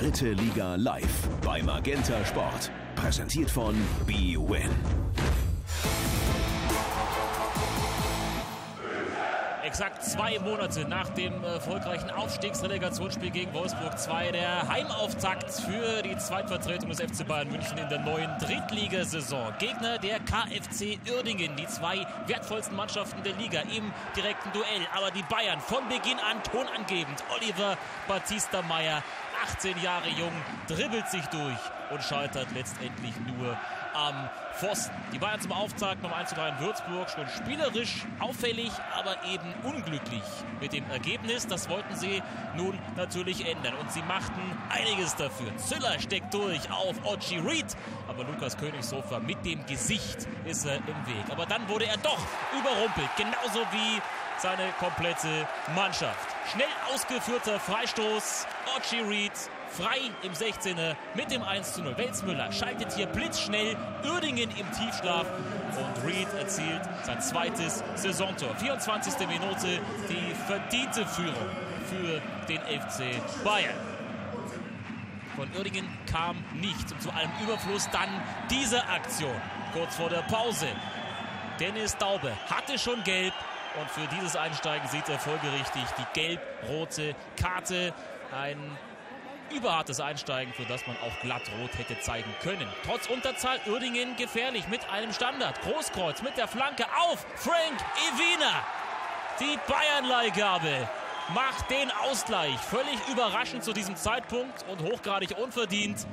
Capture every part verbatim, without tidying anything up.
Dritte Liga live bei Magenta Sport. Präsentiert von Bwin. Exakt zwei Monate nach dem erfolgreichen Aufstiegsrelegationsspiel gegen Wolfsburg zwei, der Heimauftakt für die Zweitvertretung des F C Bayern München in der neuen Drittligasaison. Gegner der K F C Uerdingen, die zwei wertvollsten Mannschaften der Liga im direkten Duell. Aber die Bayern von Beginn an tonangebend. Oliver Batista Meier, achtzehn Jahre jung, dribbelt sich durch und scheitert letztendlich nur am Pfosten. Die Bayern zum Auftakt beim eins zu drei in Würzburg, schon spielerisch auffällig, aber eben unglücklich mit dem Ergebnis. Das wollten sie nun natürlich ändern und sie machten einiges dafür. Züller steckt durch auf Archie Wriedt, aber Lukas Königshofer mit dem Gesicht ist er im Weg. Aber dann wurde er doch überrumpelt, genauso wie seine komplette Mannschaft. Schnell ausgeführter Freistoß, Archie Wriedt frei im sechzehner mit dem eins zu null. Welsmüller schaltet hier blitzschnell Uerdingen im Tiefschlaf und Wriedt erzielt sein zweites Saisontor. vierundzwanzigste Minute, die verdiente Führung für den F C Bayern. Von Uerdingen kam nichts und zu allem Überfluss dann diese Aktion. Kurz vor der Pause, Dennis Daube hatte schon gelb. Und für dieses Einsteigen sieht er folgerichtig die gelb-rote Karte. Ein überhartes Einsteigen, für das man auch glatt rot hätte zeigen können. Trotz Unterzahl Uerdingen gefährlich mit einem Standard. Großkreutz mit der Flanke auf Frank Evina. Die Bayern-Leihgabe macht den Ausgleich. Völlig überraschend zu diesem Zeitpunkt und hochgradig unverdient.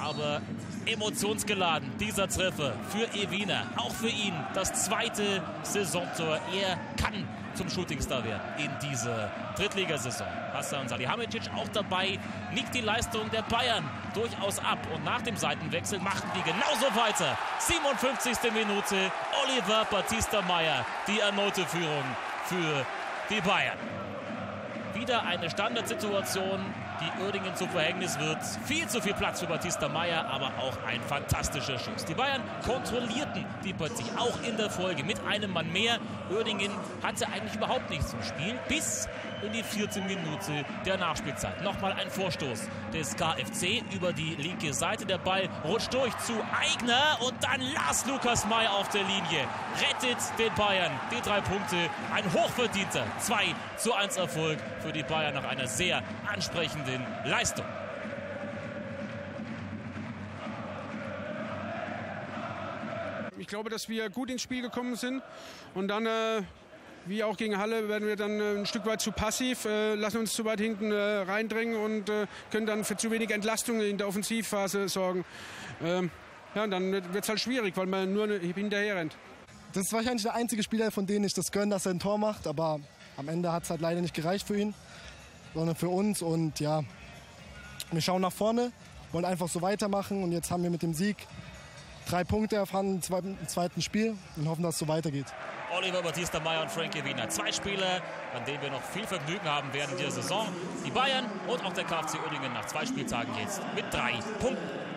Aber emotionsgeladen, dieser Treffer für Evina. Auch für ihn das zweite Saisontor. Er kann zum Shootingstar werden in dieser Drittligasaison. Hasan Salihamidzic auch dabei, nickt die Leistung der Bayern durchaus ab. Und nach dem Seitenwechsel machten die genauso weiter. siebenundfünfzigste Minute, Oliver Batista Meier, die erneute Führung für die Bayern. Wieder eine Standardsituation, die Uerdingen zu Verhängnis wird. Viel zu viel Platz für Batista Meier, aber auch ein fantastischer Schuss. Die Bayern kontrollierten die Partie, auch in der Folge mit einem Mann mehr. Uerdingen hatte eigentlich überhaupt nichts zum Spiel, bis in die vierte Minute der Nachspielzeit. Nochmal ein Vorstoß des K F C über die linke Seite. Der Ball rutscht durch zu Aigner und dann Lars Lukas Maier auf der Linie. Rettet den Bayern die drei Punkte. Ein hochverdienter zwei zu eins Erfolg für die Bayern nach einer sehr ansprechenden Leistung. Ich glaube, dass wir gut ins Spiel gekommen sind und dann... Äh Wie auch gegen Halle werden wir dann ein Stück weit zu passiv, äh, lassen uns zu weit hinten äh, reindrängen und äh, können dann für zu wenig Entlastung in der Offensivphase sorgen. Ähm, ja, und dann wird es halt schwierig, weil man nur hinterher rennt. Das ist wahrscheinlich der einzige Spieler, von denen ich das gönne, dass er ein Tor macht. Aber am Ende hat es halt leider nicht gereicht für ihn, sondern für uns. Und ja, wir schauen nach vorne, wollen einfach so weitermachen. Und jetzt haben wir mit dem Sieg drei Punkte erfahren im zweiten Spiel und hoffen, dass es so weitergeht. Oliver Batista Meier und Frankie Wiener. Zwei Spieler, an denen wir noch viel Vergnügen haben werden in dieser Saison. Die Bayern und auch der K F C Uerdingen nach zwei Spieltagen jetzt mit drei Punkten.